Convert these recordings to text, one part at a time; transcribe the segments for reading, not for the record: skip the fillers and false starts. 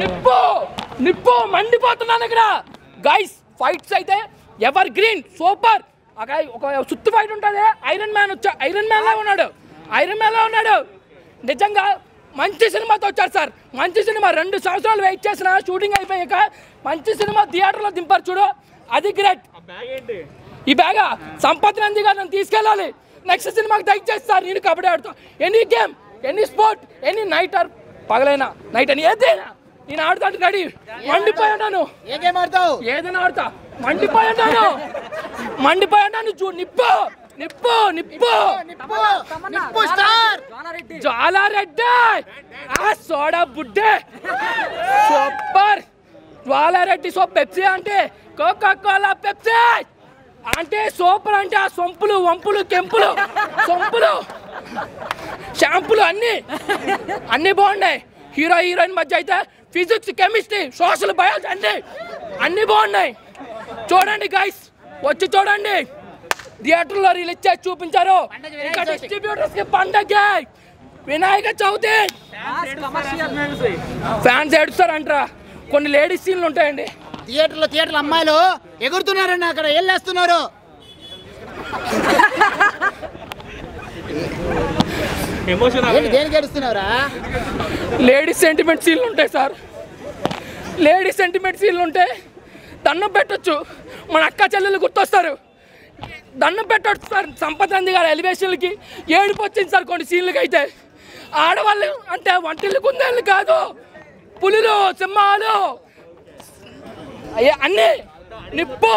Nippo! Nippo! Mandi Patanakra! Guys, fights like that. Evergreen, super. Okay, Sutu fight on Iron Man, Iron Man, Iron Man, Nejanga, Manchi cinema to Charsar, Manchi cinema, Rendu Sarsal, Vachasana, shooting Ipeka, Manchi cinema, theatre of Dimperchuro, Adi Gret. Ibaga, Sampatandiga and Tiskalale. Next cinema, Dichesar, you covered out. Any game, any sport, any night or Pagalena, night and Yedena. In Artha Gadi, Mandipayadano, Yedemarto, Yedenarta, Mandipayadano, Mandipayadano, Nippo, Nippo, Nippo, Nippo Star, Jala Reddy, I saw a Buddha, Super, Jala Reddy, so Pepsi Ante, Coca Cola Pepsi. Ante soapper ante sompulu wampulu kempulu sompulu shampulu anni bondai hero heroine madhya aithe physics chemistry social biology anni bondai chodandi guys vachi chodandi theater lo release chesi chupincharu inka distributors ki pandage vinayaka chauthi commercial fans edutar antra konni ladies scene lu untayandi theater lo ammayilo ఎగురుతున్నారు అన్న అక్కడ ఎల్లేస్తున్నారు emotional ఏంటి దేనికి ఎడుస్తున్నారా lady sentiment సీన్లు ఉంటాయి sir lady sentiment సీన్లు ఉంటాయి దన్నం పెట్టొచ్చు మన అక్క చెల్లెలు గుర్తొస్తారు దన్నం పెట్టొచ్చు సార్ సంపతంది గారి ఎలివేషన్ కి ఏడుపు వచ్చింది సార్ కొన్ని సీన్లకు అయితే ఆడవాళ్ళు అంటే వంటిల్లు కుందేళ్ళు కాదు పులులు సింహాలు అయ్యా అన్నీ Nippo!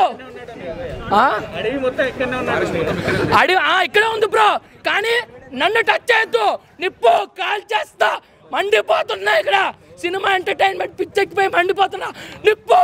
Ikkade undi bro. Kani nannu touch cheyaddu. Nippo call chesta. Mandi pothunna ikkada. Cinema entertainment pitch ekkipoyi mandi pothunna. Nippo!